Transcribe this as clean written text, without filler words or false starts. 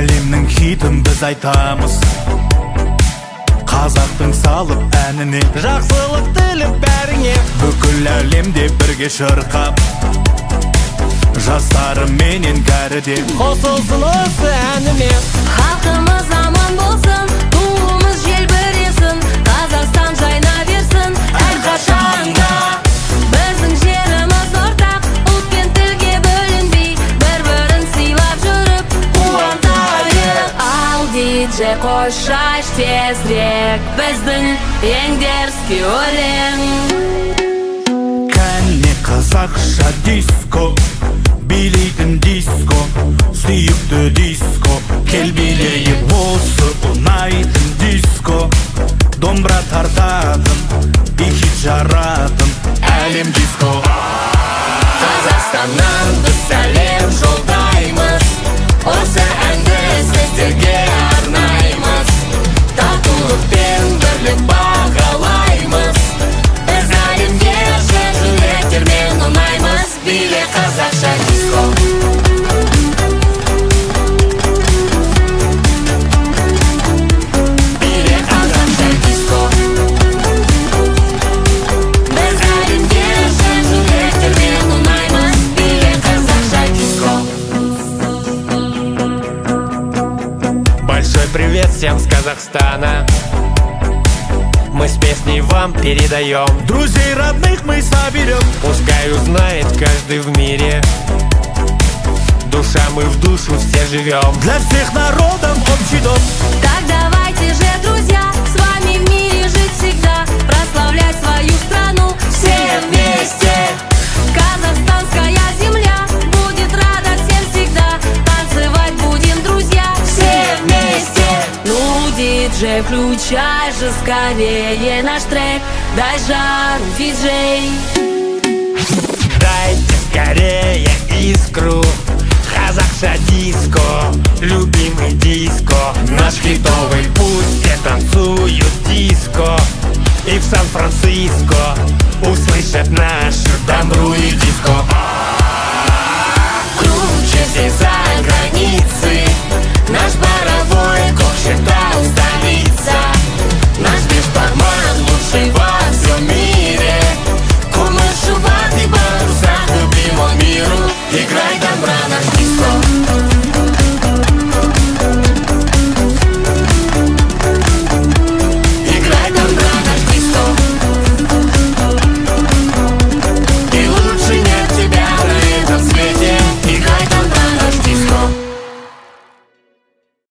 әлемнің хитін біз айтамыз, қазақтың салып әніне жақсылық тіліп бәріңе, бүкіл әлемде бірге шырқап, жастарым менен кәрі де қосылсын осы әніме. Халқымыз аман болсын, туымыз желбіресін, Қазақстан жайна берсін әрқашанда. Біздің жеріміз ортақ, ұлт пен тілге бөлінбей, бір-бірін сыйлап жүріп қуантайық. Ал диджей қойшы аш тезірек біздің ең дерзкей өлең. Кәне қазақша диско, билейтін диско, сүйікті диско, кел билейік осы ұнайтын диско. Домбыра тартатын, ихит жаратын әлем диско. Қазақстаннан біз сәлем жолдаймыз, осы әнді сіздерге арнаймыз. Татулық пен бірлік бағалаймыз, біз әлемге шын жүректермен ұнаймыз. Биле қазақша диско. Привет всем с Казахстана, мы с песней вам передаем. Друзей родных мы соберем, пускай узнает каждый в мире, душа мы в душу все живем, для всех народом общий дом. Так давайте же, друзья, с вами в мире жить всегда, прославлять свою страну все вместе. Казахстанская земля будет рада всем всегда, танцевать будем, друзья, все вместе. Ну, диджей, включай же скорее наш трек, дай жару, диджей. Дайте скорее искру, қазақша диско, любимый диско. Наш хитовый путь, все танцуют диско, и в Сан-Франциско,